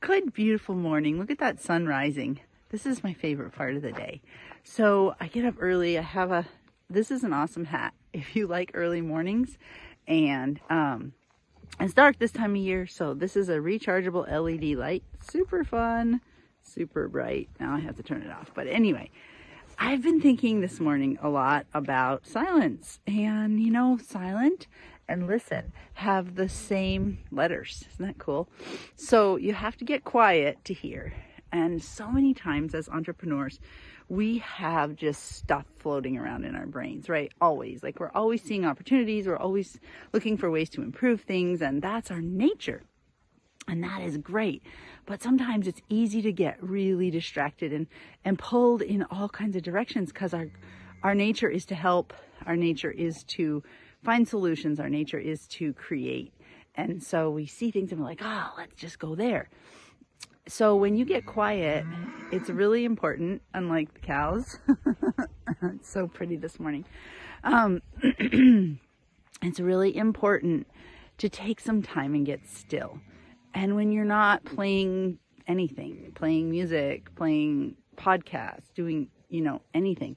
Good, beautiful morning. Look at that sun rising. This is my favorite part of the day. So I get up early. I have this is an awesome hat if you like early mornings. And it's dark this time of year, so this is a rechargeable LED light. Super fun, super bright. Now I have to turn it off. But anyway, I've been thinking this morning a lot about silence. And you know, silent and listen have the same letters. Isn't that cool? So you have to get quiet to hear. And so many times as entrepreneurs, we have just stuff floating around in our brains, right? Always. Like, we're always seeing opportunities. We're always looking for ways to improve things. And that's our nature. And that is great. But sometimes it's easy to get really distracted and pulled in all kinds of directions, because our nature is to help. Our nature is to find solutions. Our nature is to create. And so we see things and we're like, oh, let's just go there. So when you get quiet, it's really important, unlike the cows. It's so pretty this morning. It's really important to take some time and get still. And when you're not playing anything, playing music, playing podcasts, doing, you know, anything,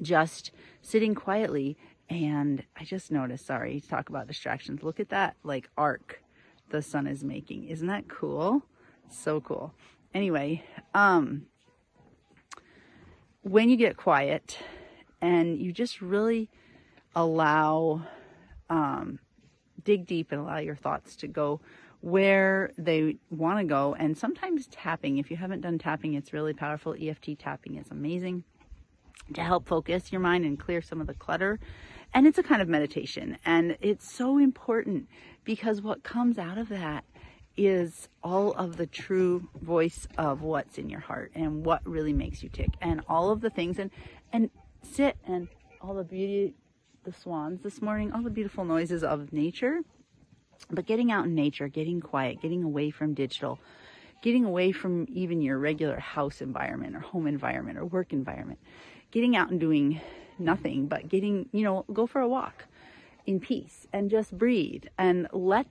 just sitting quietly. And I just noticed, sorry, talk about distractions. Look at that, like, arc the sun is making. Isn't that cool? So cool. Anyway, when you get quiet and you just really allow, dig deep and allow your thoughts to go where they want to go. And sometimes tapping, if you haven't done tapping, it's really powerful. EFT tapping is amazing to help focus your mind and clear some of the clutter. And it's a kind of meditation. And it's so important, because what comes out of that is all of the true voice of what's in your heart and what really makes you tick, and all of the things and sit, and all the beauty, the swans this morning, all the beautiful noises of nature. But getting out in nature, getting quiet, getting away from digital, getting away from even your regular house environment or home environment or work environment, getting out and doing nothing, but getting, you know, go for a walk in peace and just breathe and let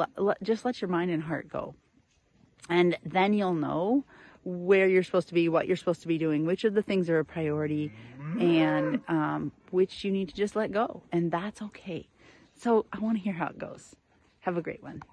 your mind and heart go. And then you'll know where you're supposed to be, what you're supposed to be doing, which of the things are a priority, and which you need to just let go. And that's okay. So I want to hear how it goes. Have a great one.